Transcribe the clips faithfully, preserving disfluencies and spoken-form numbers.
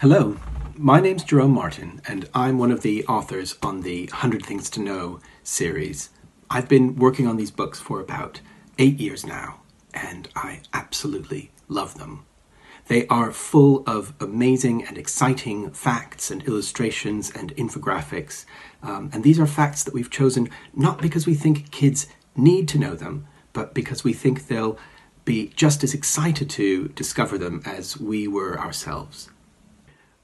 Hello, my name's Jerome Martin, and I'm one of the authors on the one hundred Things to Know series. I've been working on these books for about eight years now, and I absolutely love them. They are full of amazing and exciting facts and illustrations and infographics, um, and these are facts that we've chosen not because we think kids need to know them, but because we think they'll be just as excited to discover them as we were ourselves.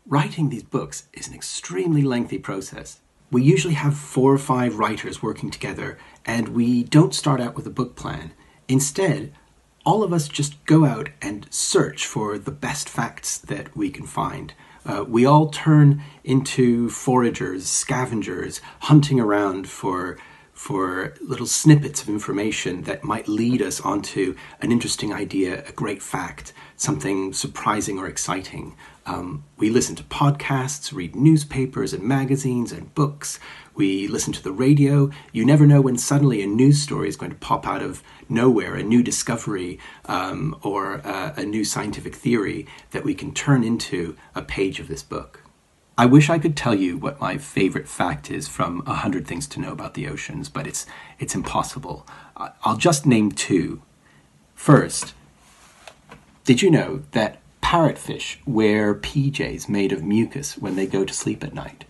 Writing these books is an extremely lengthy process. We usually have four or five writers working together, and we don't start out with a book plan. Instead, all of us just go out and search for the best facts that we can find. Uh, we all turn into foragers, scavengers, hunting around for, for little snippets of information that might lead us onto an interesting idea, a great fact, something surprising or exciting. Um, we listen to podcasts, read newspapers and magazines and books. We listen to the radio. You never know when suddenly a news story is going to pop out of nowhere, a new discovery um, or uh, a new scientific theory that we can turn into a page of this book. I wish I could tell you what my favorite fact is from A Hundred Things to Know About the Oceans, but it's, it's impossible. I'll just name two. First, did you know that parrotfish wear P Js made of mucus when they go to sleep at night?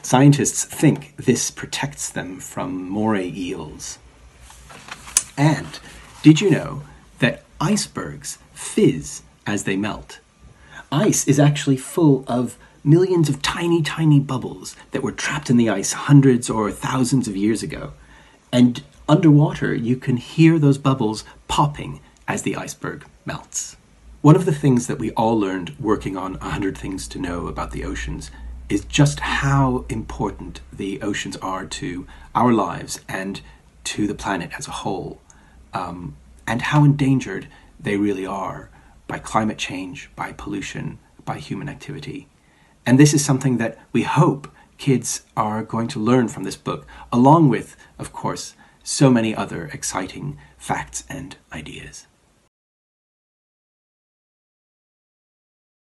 Scientists think this protects them from moray eels. And did you know that icebergs fizz as they melt? Ice is actually full of millions of tiny, tiny bubbles that were trapped in the ice hundreds or thousands of years ago. And underwater, you can hear those bubbles popping as the iceberg melts. One of the things that we all learned working on one hundred Things to Know About the Oceans is just how important the oceans are to our lives and to the planet as a whole, um, and how endangered they really are by climate change, by pollution, by human activity. And this is something that we hope kids are going to learn from this book, along with, of course, so many other exciting facts and ideas.